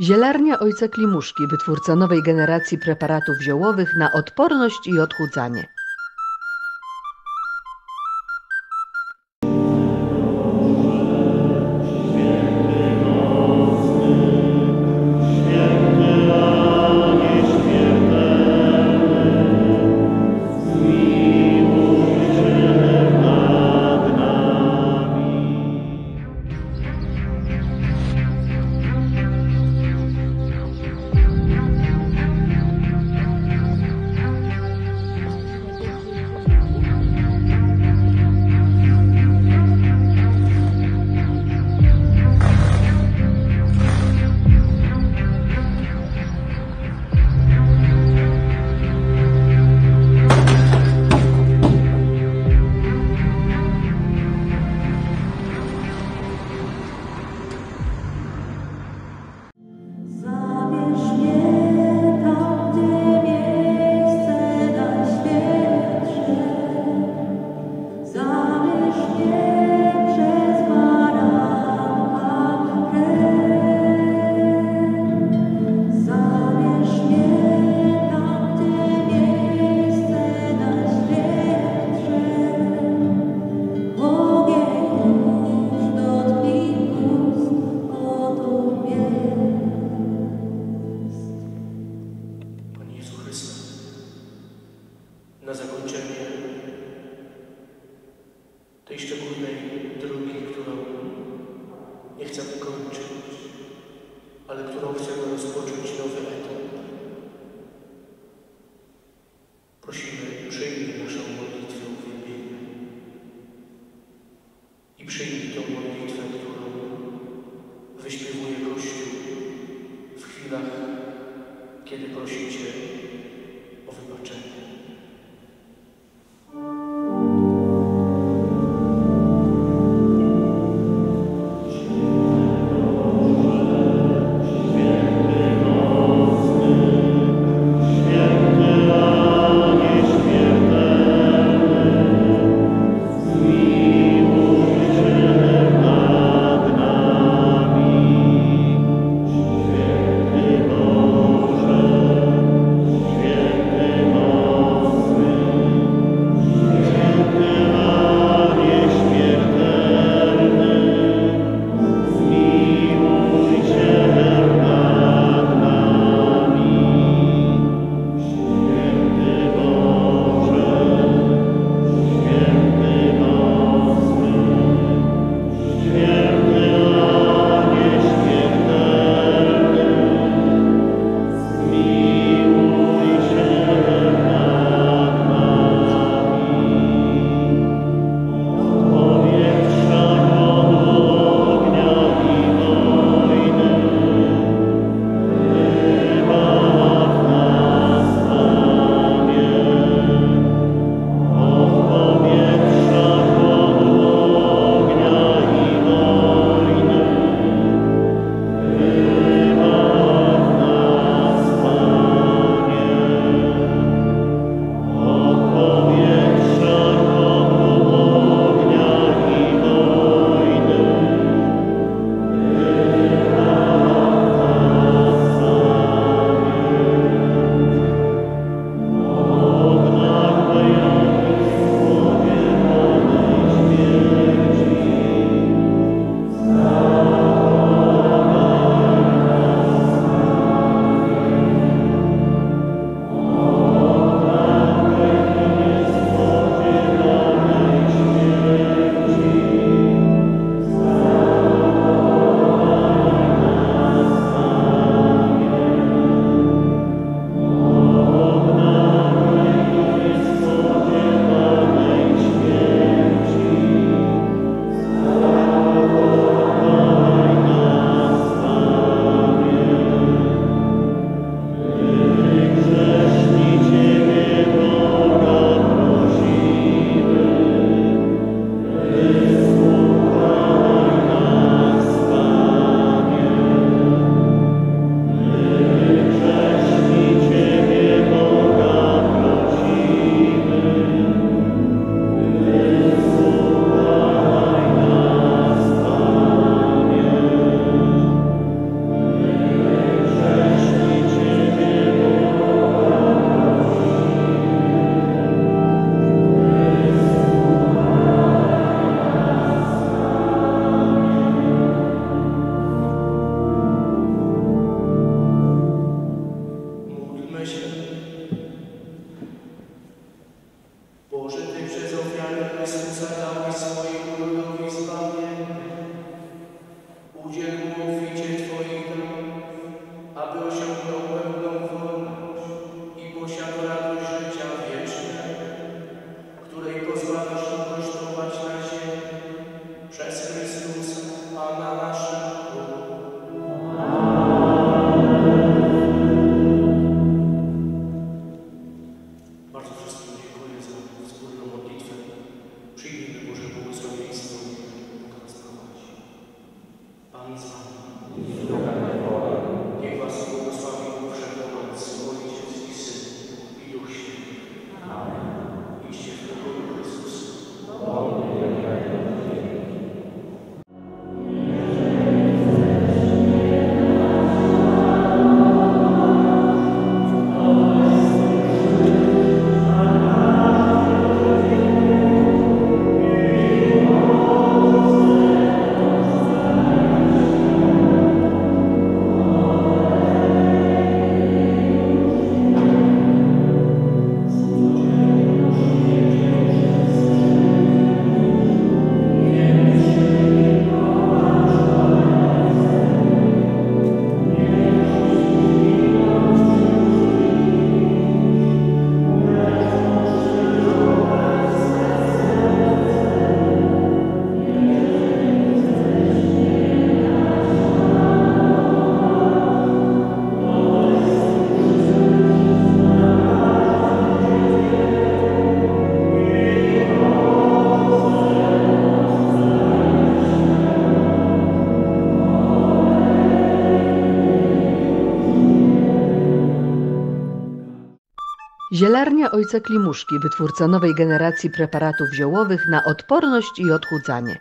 Zielarnia Ojca Klimuszki, wytwórca nowej generacji preparatów ziołowych na odporność i odchudzanie. Na zakończenie tej szczególnej drogi, którą nie chcemy kończyć, ale którą chcemy rozpocząć nowy etap, prosimy, przyjmij naszą modlitwę uwielbienia i przyjmij tę modlitwę, którą wyśpiewuje Kościół w chwilach, kiedy prosi Cię o wybaczenie. Zielarnia Ojca Klimuszki, wytwórca nowej generacji preparatów ziołowych na odporność i odchudzanie.